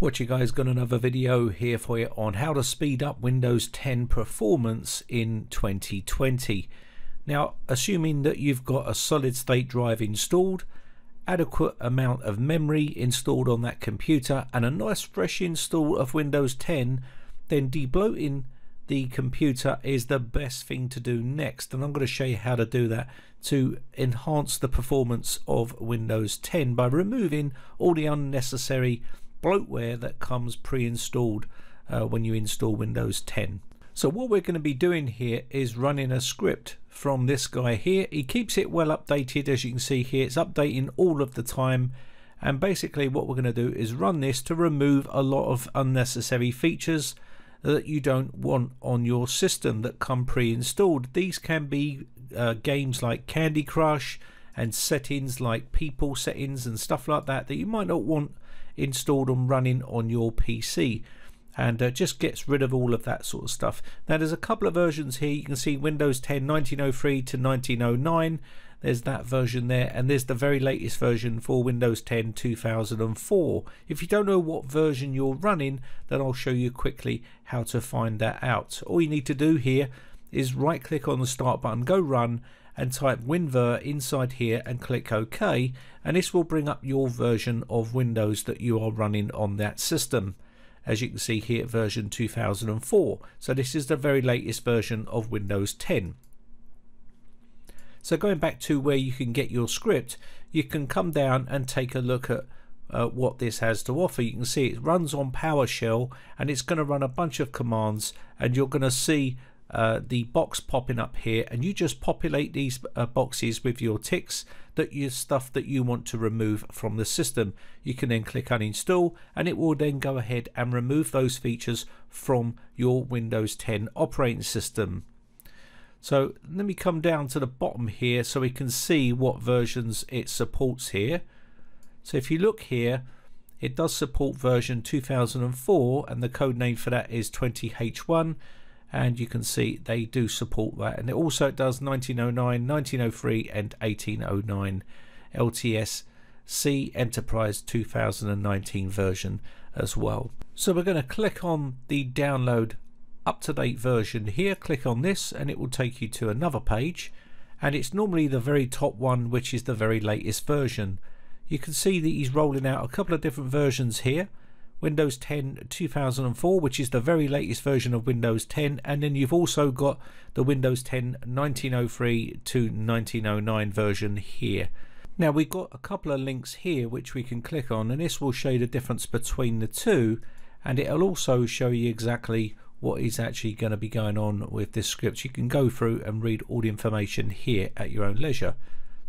What you guys, got another video here for you on how to speed up Windows 10 performance in 2020. Now, assuming that you've got a solid state drive installed, adequate amount of memory installed on that computer, and a nice fresh install of Windows 10, then debloating the computer is the best thing to do next. And I'm going to show you how to do that to enhance the performance of Windows 10 by removing all the unnecessary bloatware that comes pre-installed when you install Windows 10. So what we're going to be doing here is running a script from this guy here. He keeps it well updated, as you can see here. It's updating all of the time, and basically what we're going to do is run this to remove a lot of unnecessary features that you don't want on your system that come pre-installed. These can be games like Candy Crush and settings like people settings and stuff like that that you might not want installed and running on your PC, and just gets rid of all of that sort of stuff. Now there's a couple of versions here. You can see Windows 10 1903 to 1909, there's that version there, and there's the very latest version for Windows 10 2004. If you don't know what version you're running, then I'll show you quickly how to find that out. All you need to do here is right click on the start button, go run, and type Winver inside here and click OK, and this will bring up your version of Windows that you are running on that system. As you can see here, version 2004. So this is the very latest version of Windows 10. So going back to where you can get your script, you can come down and take a look at what this has to offer. You can see it runs on PowerShell, and it's going to run a bunch of commands, and you're going to see the box popping up here, and you just populate these boxes with your ticks, that your stuff that you want to remove from the system. You can then click uninstall, and it will then go ahead and remove those features from your Windows 10 operating system. So let me come down to the bottom here so we can see what versions it supports here. So if you look here, it does support version 2004, and the code name for that is 20H1, and you can see they do support that, and it also does 1909, 1903 and 1809 LTSC Enterprise 2019 version as well. So we're going to click on the download up-to-date version here, click on this, and it will take you to another page, and it's normally the very top one, which is the very latest version. You can see that he's rolling out a couple of different versions here. Windows 10 2004, which is the very latest version of Windows 10, and then you've also got the Windows 10 1903 to 1909 version here. Now we've got a couple of links here which we can click on, and this will show you the difference between the two, and it'll also show you exactly what is actually going to be going on with this script. You can go through and read all the information here at your own leisure.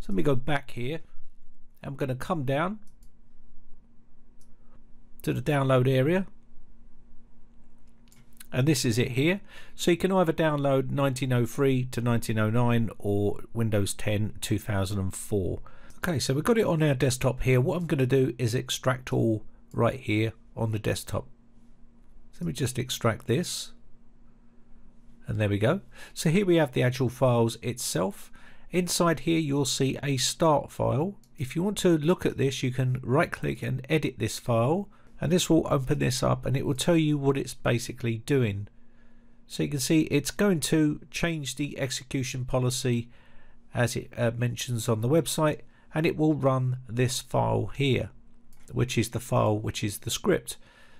So let me go back here. I'm going to come down to the download area, and this is it here. So you can either download 1903 to 1909 or Windows 10 2004. Okay, so we've got it on our desktop here. What I'm going to do is extract all right here on the desktop. So let me just extract this, and there we go. So here we have the actual files itself. Inside here you'll see a start file. If you want to look at this, you can right click and edit this file, and this will open this up, and it will tell you what it's basically doing. So you can see it's going to change the execution policy as it mentions on the website, and it will run this file here, which is the file which is the script.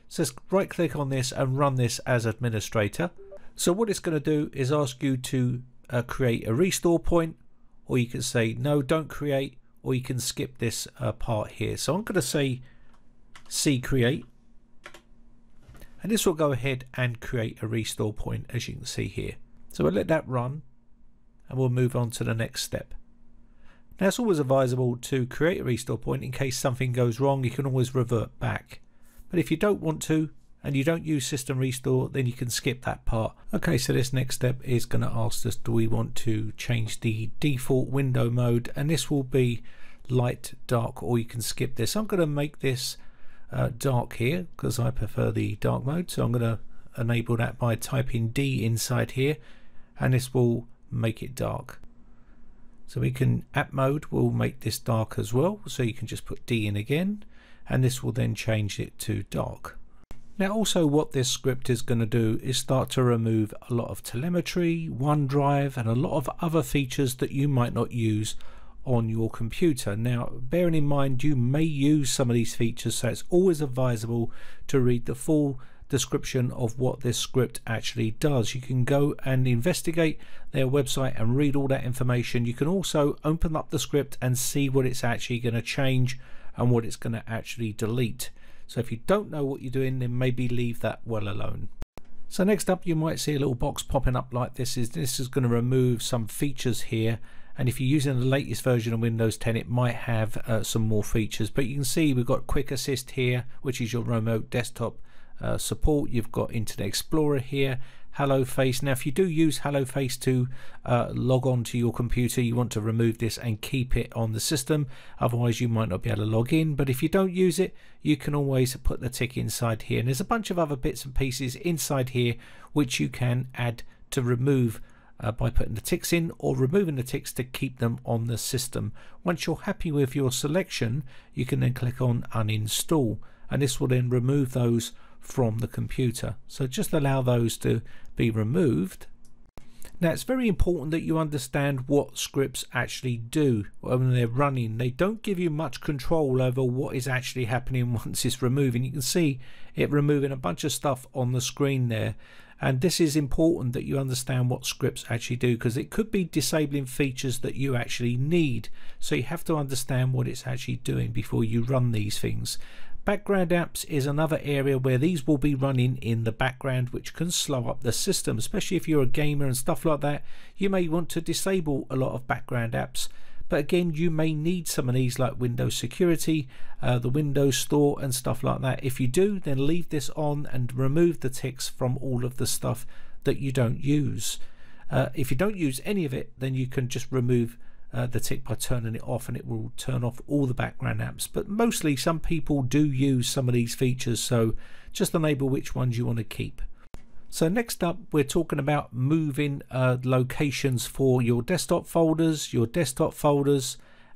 So let's right click on this and run this as administrator. So what it's going to do is ask you to create a restore point, or you can say no, don't create, or you can skip this part here. So I'm going to say C create, and this will go ahead and create a restore point, as you can see here. So we'll let that run, and we'll move on to the next step. Now it's always advisable to create a restore point in case something goes wrong. You can always revert back, but if you don't want to and you don't use system restore, then you can skip that part. Okay, so this next step is going to ask us, do we want to change the default window mode, and this will be light, dark, or you can skip this. I'm going to make this dark here because I prefer the dark mode, so I'm going to enable that by typing D inside here, and this will make it dark. So we can app mode will make this dark as well, so you can just put D in again, and this will then change it to dark. Now also what this script is going to do is start to remove a lot of telemetry, OneDrive and a lot of other features that you might not use on your computer. Now bearing in mind you may use some of these features, so it's always advisable to read the full description of what this script actually does. You can go and investigate their website and read all that information. You can also open up the script and see what it's actually going to change and what it's going to actually delete. So if you don't know what you're doing, then maybe leave that well alone. So next up you might see a little box popping up like this is going to remove some features here, and if you're using the latest version of Windows 10 it might have some more features, but you can see we've got Quick Assist here, which is your remote desktop support. You've got Internet Explorer here, Hello Face. Now if you do use Hello Face to log on to your computer, you want to remove this and keep it on the system, otherwise you might not be able to log in. But if you don't use it, you can always put the tick inside here, and there's a bunch of other bits and pieces inside here which you can add to remove by putting the ticks in or removing the ticks to keep them on the system. Once you're happy with your selection, you can then click on uninstall, and this will then remove those from the computer. So just allow those to be removed. Now it's very important that you understand what scripts actually do when they're running. They don't give you much control over what is actually happening once it's removing. You can see it removing a bunch of stuff on the screen there, and this is important that you understand what scripts actually do, because it could be disabling features that you actually need, so you have to understand what it's actually doing before you run these things. Background apps is another area where these will be running in the background, which can slow up the system, especially if you're a gamer and stuff like that. You may want to disable a lot of background apps, but again you may need some of these like Windows Security, the Windows Store and stuff like that. If you do, then leave this on and remove the ticks from all of the stuff that you don't use. If you don't use any of it, then you can just remove the tick by turning it off, and it will turn off all the background apps. But mostly some people do use some of these features, so just enable which ones you want to keep. So next up we're talking about moving locations for your desktop folders,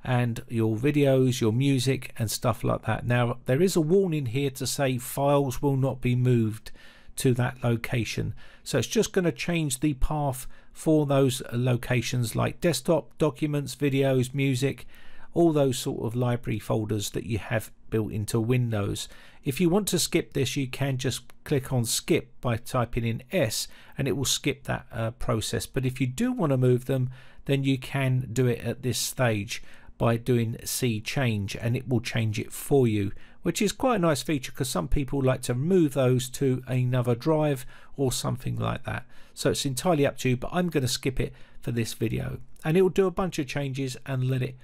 and your videos, your music and stuff like that. Now there is a warning here to say files will not be moved to that location, so it's just going to change the path for those locations like desktop, documents, videos, music, all those sort of library folders that you have built into Windows. If you want to skip this, you can just click on skip by typing in S, and it will skip that process. But if you do want to move them, then you can do it at this stage by doing C change, and it will change it for you, which is quite a nice feature, because some people like to move those to another drive or something like that. So it's entirely up to you, but I'm going to skip it for this video, and it will do a bunch of changes and let it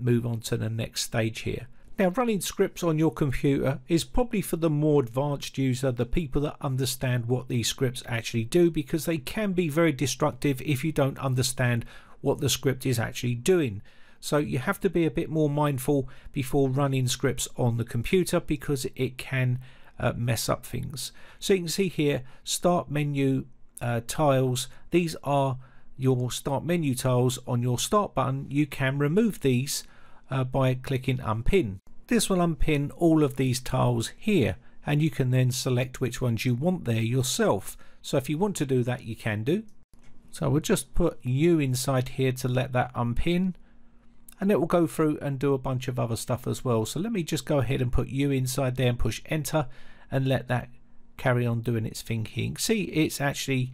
move on to the next stage here. Now running scripts on your computer is probably for the more advanced user, the people that understand what these scripts actually do, because they can be very destructive if you don't understand what the script is actually doing. So you have to be a bit more mindful before running scripts on the computer, because it can mess up things. So you can see here start menu tiles. These are your start menu tiles on your start button. You can remove these by clicking unpin. This will unpin all of these tiles here, and you can then select which ones you want there yourself. So if you want to do that, you can do. So we'll just put U inside here to let that unpin, and it will go through and do a bunch of other stuff as well. So let me just go ahead and put U inside there and push enter and let that carry on doing its thing here. You can see it's actually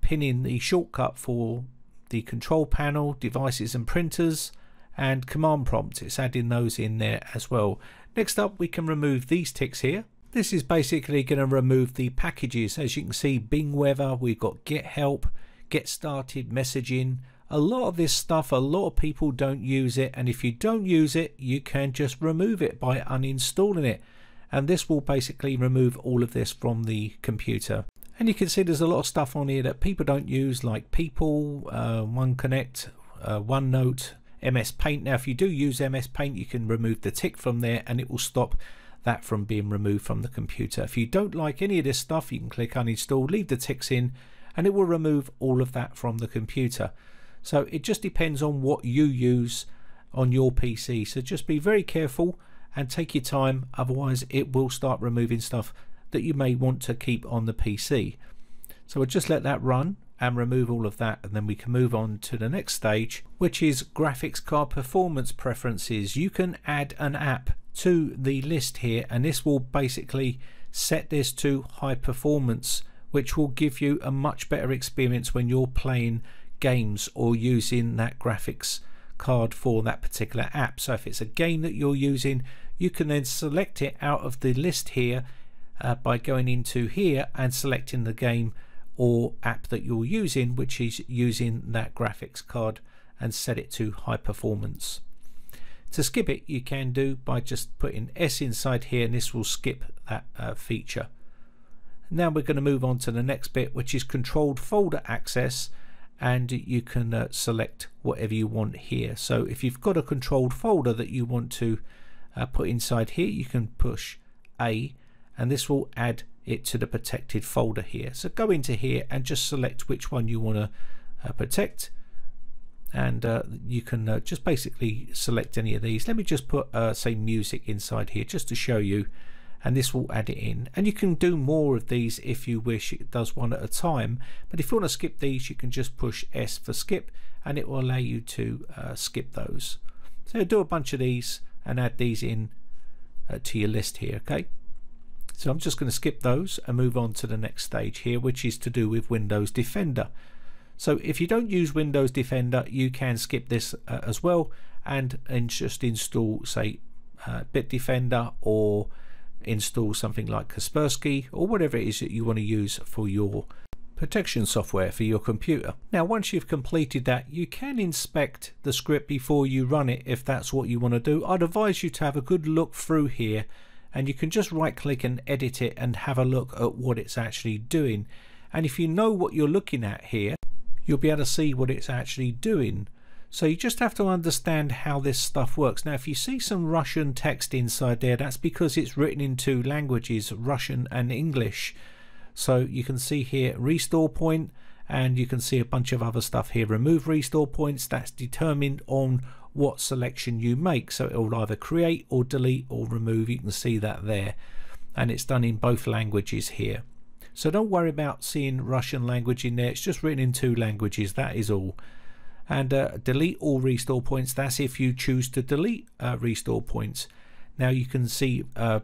pinning the shortcut for the control panel, devices and printers, and command prompt. It's adding those in there as well. Next up we can remove these ticks here. This is basically going to remove the packages. As you can see, Bing Weather, we've got Get Help, Get Started, Messaging. A lot of this stuff, a lot of people don't use it, and if you don't use it, you can just remove it by uninstalling it, and this will basically remove all of this from the computer. And you can see there's a lot of stuff on here that people don't use, like People, OneConnect, OneNote, MS Paint. Now if you do use MS Paint, you can remove the tick from there and it will stop that from being removed from the computer. If you don't like any of this stuff, you can click uninstall, leave the ticks in, and it will remove all of that from the computer. So it just depends on what you use on your PC, so just be very careful and take your time, otherwise it will start removing stuff that you may want to keep on the PC. So we'll just let that run and remove all of that, and then we can move on to the next stage, which is graphics card performance preferences. You can add an app to the list here, and this will basically set this to high performance, which will give you a much better experience when you're playing games or using that graphics card for that particular app. So if it's a game that you're using, you can then select it out of the list here by going into here and selecting the game or app that you're using, which is using that graphics card, and set it to high performance. To skip it, you can do by just putting S inside here, and this will skip that feature. Now we're going to move on to the next bit, which is controlled folder access, and you can select whatever you want here. So if you've got a controlled folder that you want to put inside here, you can push A, and this will add it to the protected folder here. So go into here and just select which one you want to protect, and you can just basically select any of these. Let me just put say music inside here just to show you, and this will add it in. And you can do more of these if you wish. It does one at a time, but if you want to skip these, you can just push S for skip, and it will allow you to skip those. So do a bunch of these and add these in to your list here. Okay, so I'm just going to skip those and move on to the next stage here, which is to do with Windows Defender. So if you don't use Windows Defender, you can skip this as well, and just install say Bitdefender, or install something like Kaspersky, or whatever it is that you want to use for your protection software for your computer. Now once you've completed that, you can inspect the script before you run it if that's what you want to do. I'd advise you to have a good look through here, and you can just right click and edit it and have a look at what it's actually doing. And if you know what you're looking at here, you'll be able to see what it's actually doing. So you just have to understand how this stuff works. Now if you see some Russian text inside there, that's because it's written in two languages, Russian and English. So you can see here restore point, and you can see a bunch of other stuff here. Remove restore points, that's determined on what selection you make, so it will either create or delete or remove. You can see that there, and it's done in both languages here. So don't worry about seeing Russian language in there, it's just written in two languages, that is all. And delete all restore points, that's if you choose to delete restore points. Now you can see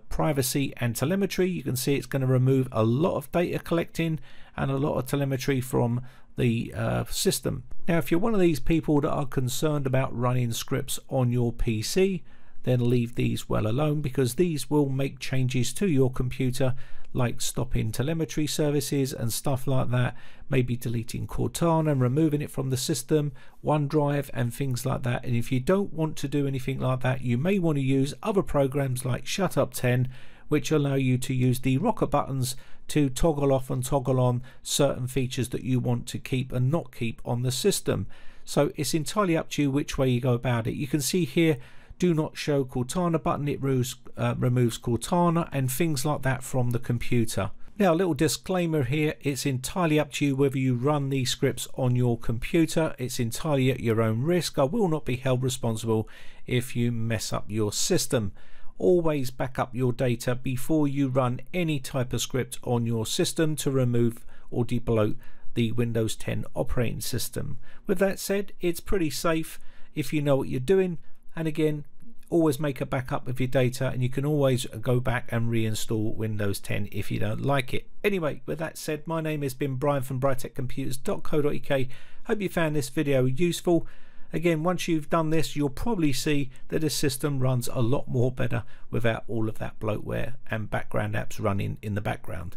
privacy and telemetry. You can see it's going to remove a lot of data collecting and a lot of telemetry from the system. Now if you're one of these people that are concerned about running scripts on your PC, then leave these well alone, because these will make changes to your computer, like stopping telemetry services and stuff like that, maybe deleting Cortana and removing it from the system, OneDrive and things like that. And if you don't want to do anything like that, you may want to use other programs like Shut Up 10, which allow you to use the rocker buttons to toggle off and toggle on certain features that you want to keep and not keep on the system. So it's entirely up to you which way you go about it. You can see here, do not show Cortana button, it removes Cortana and things like that from the computer. Now a little disclaimer here, it's entirely up to you whether you run these scripts on your computer. It's entirely at your own risk. I will not be held responsible if you mess up your system. Always back up your data before you run any type of script on your system to remove or debloat the Windows 10 operating system. With that said, it's pretty safe if you know what you're doing. And again, always make a backup of your data, and you can always go back and reinstall Windows 10 if you don't like it. Anyway, with that said, my name has been Brian from briteccomputers.co.uk. Hope you found this video useful. Again, once you've done this, you'll probably see that the system runs a lot more better without all of that bloatware and background apps running in the background.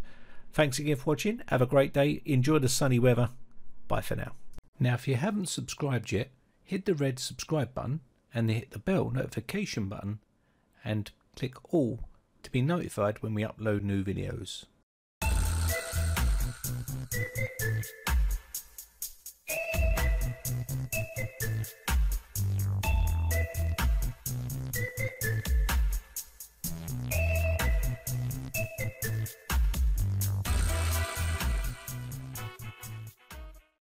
Thanks again for watching. Have a great day. Enjoy the sunny weather. Bye for now. Now, if you haven't subscribed yet, hit the red subscribe button and hit the bell notification button and click all to be notified when we upload new videos.